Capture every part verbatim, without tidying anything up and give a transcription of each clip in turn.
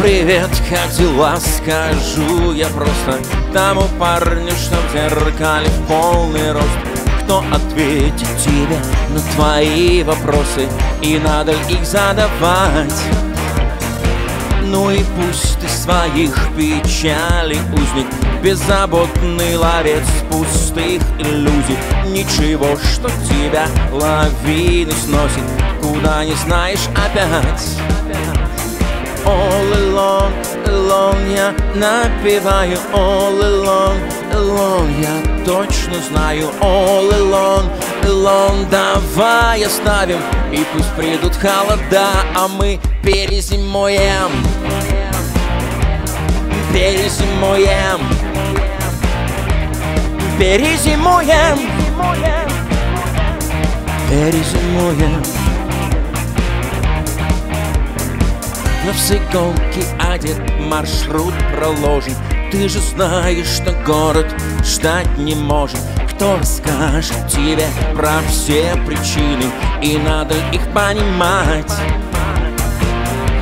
привет, как дела, скажу я просто тому парню, что в зеркале в полный рост. Кто ответит тебе на твои вопросы, и надо их задавать. Ну и пусть ты своих печалей узник, беззаботный ловец пустых иллюзий. Ничего, что тебя лавины сносит, куда не знаешь опять. All alone, alone я напеваю, all alone, alone я точно знаю. All alone, alone давай оставим, и пусть придут холода, а мы перезимуем. Перезимуем. Перезимуем. Перезимуем. Но в цыганке одет, маршрут проложен. Ты же знаешь, что город ждать не может. Кто расскажет тебе про все причины, и надо их понимать.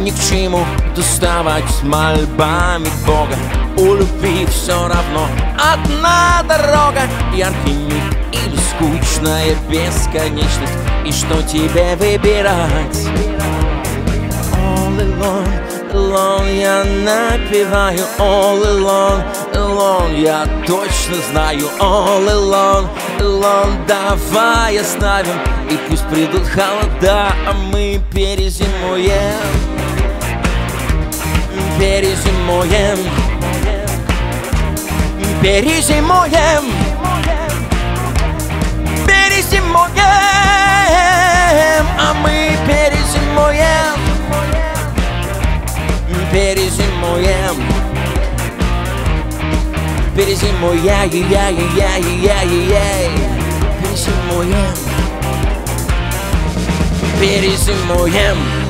Ни к чему доставать мольбами Бога, у любви все равно одна дорога. Яркий миг или скучная бесконечность, и что тебе выбирать? All alone, alone я напеваю, all alone, alone я точно знаю. All alone, alone давай оставим, и пусть придут холода, а мы перезимуем. Перезимуем. Перезимуем. Перезимуем. А мы перезимуем. Перезимуем. Перезимуем. Перезимуем. Перезимуем.